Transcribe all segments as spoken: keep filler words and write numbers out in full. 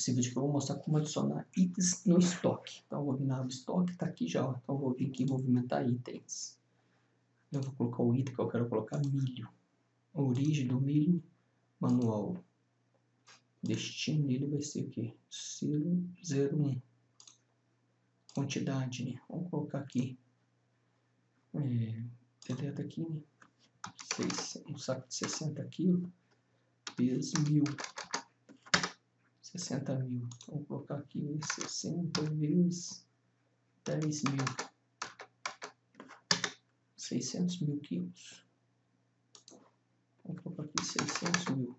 Esse vídeo que eu vou mostrar como adicionar itens no estoque. Então eu vou vir na aba estoque, tá aqui já, ó. Então eu vou vir aqui em movimentar itens. Eu vou colocar o item que eu quero colocar, milho. Origem do milho, manual. Destino dele vai ser o quê? zero zero um. Quantidade, né? Vamos colocar aqui. É, deleta aqui, né? Um saco de sessenta quilos. Peso mil. sessenta mil. Vou colocar aqui sessenta vezes dez mil. seiscentos mil quilos. Vou colocar aqui seiscentos mil.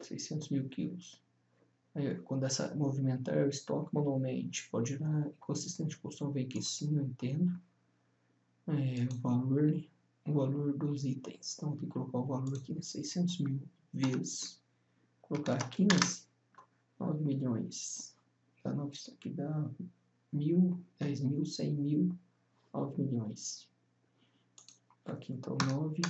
seiscentos mil quilos. Aí, quando essa movimentar o estoque manualmente, pode girar consistente custom, vem aqui sim, eu entendo. É, o valor, o valor dos itens. Então, tem que colocar o valor aqui, né? seiscentos mil vezes. Colocar quinze, nove milhões. Dá nove, isso aqui dá mil, dez mil, cem mil, nove milhões. Aqui então, nove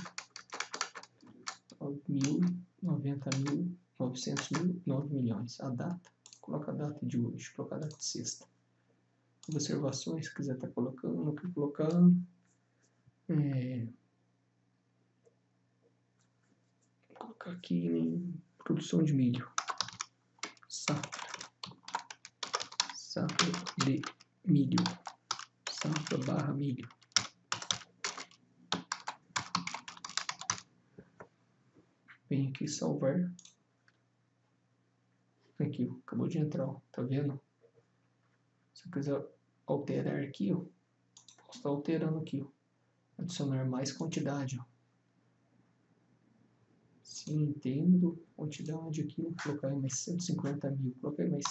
mil, noventa mil. novecentos mil, nove milhões. A data, coloca a data de hoje, coloca a data de sexta. Observações, se quiser estar tá colocando, aqui colocando. É, vou colocar aqui em produção de milho. Safra. Safra de milho. Safra barra milho. Vem aqui salvar. Aqui, ó, acabou de entrar, ó, tá vendo? Se eu quiser alterar aqui, ó, posso estar alterando aqui, ó, adicionar mais quantidade, ó. Se eu entendo, quantidade aqui, vou colocar aí mais cento e cinquenta mil, coloquei mais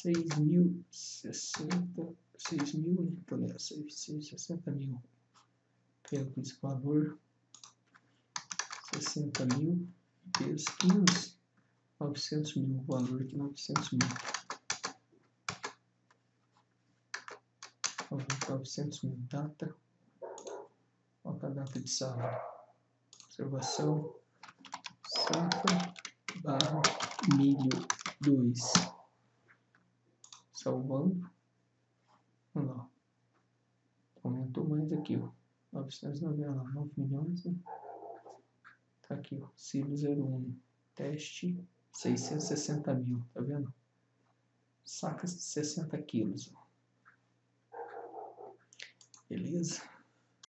seis mil, sessenta, seis mil, né, então, né, sessenta mil, pego esse valor, sessenta mil, peso quinze, novecentos mil, valor aqui novecentos mil. novecentos mil, data. Coloca a data de safra. Observação. Safra barra milho dois. Salvando. Olha lá. Aumentou mais aqui, ó. novecentos e noventa, nove milhões. Né? Tá aqui, ó. zero zero um. Teste. seiscentos e sessenta mil, tá vendo? Sacas de sessenta quilos. Beleza?